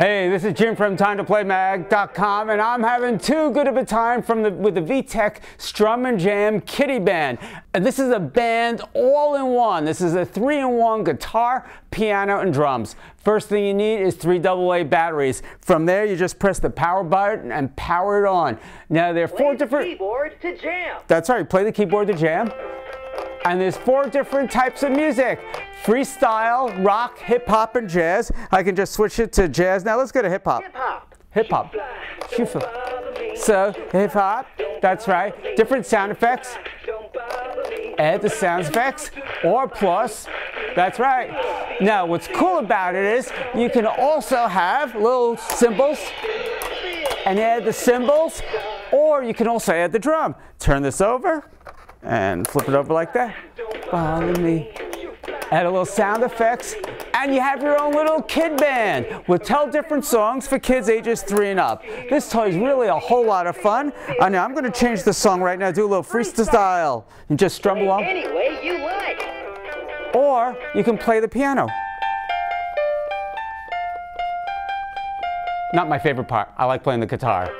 Hey, this is Jim from TimeToPlayMag.com, and I'm having too good of a time with the VTech Strum and Jam KidiBand. And this is a band all-in-one. This is a 3-in-1 guitar, piano, and drums. First thing you need is 3 AA batteries. From there, you just press the power button and power it on. Now, there are four different... Play the keyboard to jam. That's right, play the keyboard to jam. And there's 4 different types of music: freestyle, rock, hip-hop, and jazz. I can just switch it to jazz. Now let's go to hip-hop. Hip-hop. So, hip-hop, that's right. Different sound effects. Add the sound effects, or plus, that's right. Now what's cool about it is you can also have little cymbals and add the cymbals, or you can also add the drum. Turn this over and flip it over like that. Follow me. Add a little sound effects, and you have your own little kid band with 10 different songs for kids ages 3 and up. This toy is really a whole lot of fun. And now I'm going to change the song right now. Do a little freestyle and just strum along. Any way you like. Or you can play the piano. Not my favorite part. I like playing the guitar.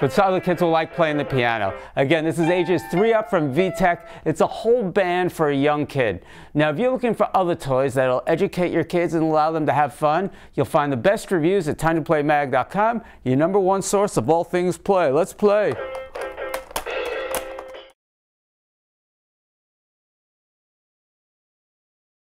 But some of the kids will like playing the piano. Again, this is ages 3 up from VTech. It's a whole band for a young kid. Now, if you're looking for other toys that'll educate your kids and allow them to have fun, you'll find the best reviews at TimeToPlayMag.com, your #1 source of all things play. Let's play.